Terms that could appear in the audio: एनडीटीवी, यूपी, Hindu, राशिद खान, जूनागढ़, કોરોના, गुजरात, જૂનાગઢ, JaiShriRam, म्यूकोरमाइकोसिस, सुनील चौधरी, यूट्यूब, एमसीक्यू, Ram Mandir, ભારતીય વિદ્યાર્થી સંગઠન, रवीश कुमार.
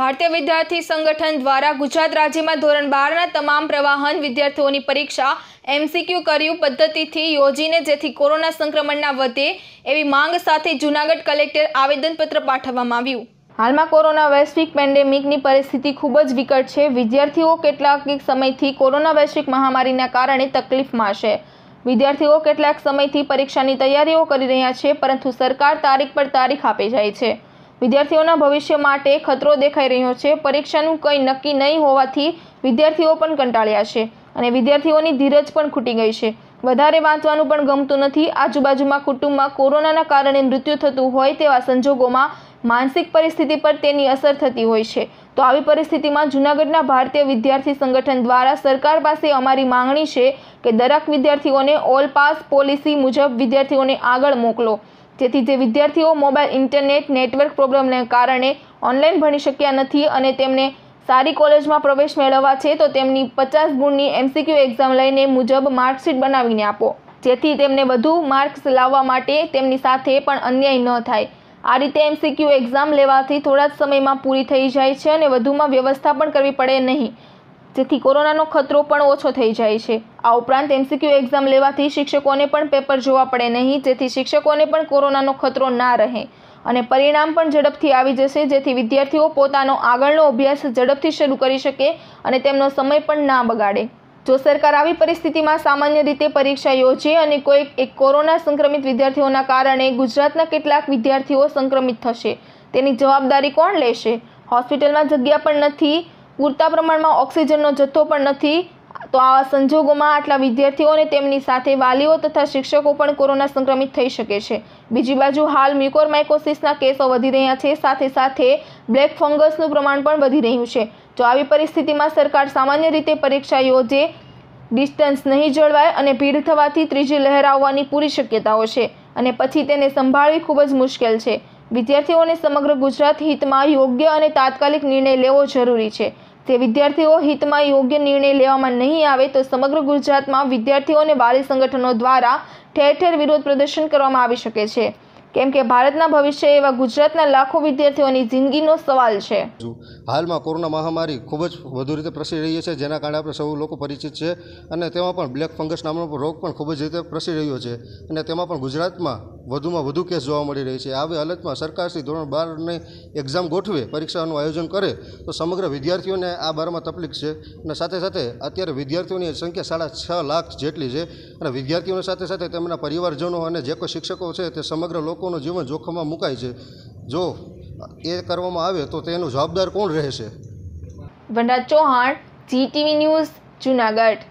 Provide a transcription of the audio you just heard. भारतीय विद्यार्थी संगठन द्वारा गुजरात राज्य में धोरण 12 ना तमाम प्रवाहन विद्यार्थियों की परीक्षा एमसीक्यू कर्यु पद्धति थी योजीने जेथी कोरोना संक्रमण ना वधे एवी मांग साथे जूनागढ़ कलेक्टर आवेदनपत्र पाठववामां आव्युं। हाल में कोरोना वैश्विक पेन्डेमिक नी परिस्थिति खूब ज विकट है। विद्यार्थीओ केटलाक समय थी कोरोना वैश्विक महामारी ना कारणे तकलीफ में छे। विद्यार्थीओ केटलाक समय थी परीक्षा की तैयारीओ करी रह्या छे, परंतु सरकार तारीख पर तारीख आपे जाय छे। विद्यार्थीओना भविष्य माटे खतरो देखाई रह्यो छे। परीक्षानुं कंई नक्की नहीं होवाथी विद्यार्थीओ पण कंटाळ्या छे अने विद्यार्थीओनी धीरज पण खूटी गई छे। वधारे वांचवानुं पण गमतुं नथी। आजूबाजूमां कुटुंबमां कोरोनाना कारणे मृत्यु थतुं होय तेवा संजोगोमां मानसिक परिस्थिति पर तेनी असर थती होय छे। तो आवी परिस्थितिमां जूनागढ़ना भारतीय विद्यार्थी संगठन द्वारा सरकार पासे अमारी मांगणी छे के दरेक विद्यार्थीओने ऑल पास पॉलिसी मुजब विद्यार्थीओने आगळ मोकलो, जेथी जे विद्यार्थीओ मोबाइल इंटरनेट नेटवर्क प्रॉब्लमने कारणे ऑनलाइन भणी शक्या नथी अने तेमने सारी कॉलेज में प्रवेश मेळववा छे तो तेमनी 50 गुणनी एमसीक्यू एक्जाम लईने मुजब मार्कशीट बनावीने आपो, जेथी तेमने वधु मार्क्स लाववा माटे तेमनी साथे पण अन्याय न थाय। आ रीते एमसीक्यू एक्जाम लेवाथी थोड़ा ज समय में पूरी थी जाए छे अने वधुमां व्यवस्था पण करवी पड़े नहीं, जेथी कोरोनानो खतरो पण ओछो थई जाय छे। आ उपरांत एमसीक्यू एक्जाम लेवाथी शिक्षकोने पण पेपर जोवा पड़े नहीं, जेथी शिक्षकोने पण कोरोनानो खतरो ना रहे अने परिणाम पण झड़पथी आवी जशे, जेथी विद्यार्थीओ पोतानो आगळनो अभ्यास झड़पथी शरू करी शके अने तेमनो समय पण ना बगाड़े। जो सरकार आवी परिस्थितिमां सामान्य रीते परीक्षा योजे अने कोई एक कोरोना संक्रमित विद्यार्थीओना कारणे गुजरातना केटलाक विद्यार्थीओ संक्रमित थशे तेनी जवाबदारी कोण लेशे? होस्पिटलमां जग्या पण नथी, पूरता प्रमाण में ऑक्सिजनों जत्थो पण नथी। तो आवा संजोगों में आटला विद्यार्थीओ ने तेमनी साथे वालीओ तथा शिक्षको पण कोरोना संक्रमित थई शके छे। बीजी बाजू हाल म्यूकोरमाइकोसिसना केसो वधी रह्या छे, साथे साथे ब्लेक फंगसनुं प्रमाण पण वधी रह्युं छे। तो आवी परिस्थितिमां सरकार सामान्य रीते परीक्षा योजे, डिस्टन्स नहीं जळवाय अने भीड़ थवाथी त्रीजी लहर आववानी पूरी शक्यताओ छे अने पछी तेने संभाळवी खूब ज मुश्केल छे। विद्यार्थीओने समग्र गुजरात हित में योग्य अने तात्कालिक निर्णय लेवो जरूरी छे। ते विद्यार्थीओ हित में योग्य निर्णय लेवामां नहीं आवे तो समग्र गुजरात में विद्यार्थीओने वाली संगठनों द्वारा ठेर ठेर विरोध प्रदर्शन करवामां आवी शके छे, केम के भारतना भविष्य एवा गुजरातना लाखों विद्यार्थीओनी जिंदगीनो सवाल छे। हाल में कोरोना महामारी खूब ज वधु रीते प्रसरी रही है, जेना कारणे आपणे सौ लोग परिचित छे अने तेमां पण ब्लेक फंगस नामनो रोग पण खूब ज रीते प्रसरी रह्यो छे अने तेमां पण गुजरातमां વધુમાં વધુ કેસ જોવા મળી રહી છે। આવી હાલતમાં સરકારશ્રી ધોરણ 12ને એક્ઝામ ગોઠવે, પરીક્ષાનું આયોજન કરે તો સમગ્ર વિદ્યાર્થીઓને આ બારમાં તકલીફ છે અને સાથે સાથે અત્યારે વિદ્યાર્થીઓની સંખ્યા 6.5 લાખ જેટલી છે અને વિદ્યાર્થીઓની સાથે સાથે તેમના પરિવારજનો અને જે કોઈ શિક્ષકો છે તે સમગ્ર લોકોનું જીવન જોખમમાં મુકાય છે। જો એ કરવામાં આવે તો તેનો જવાબદાર કોણ રહેશે? Vanda Chauhan, GTV news, જૂનાગઢ।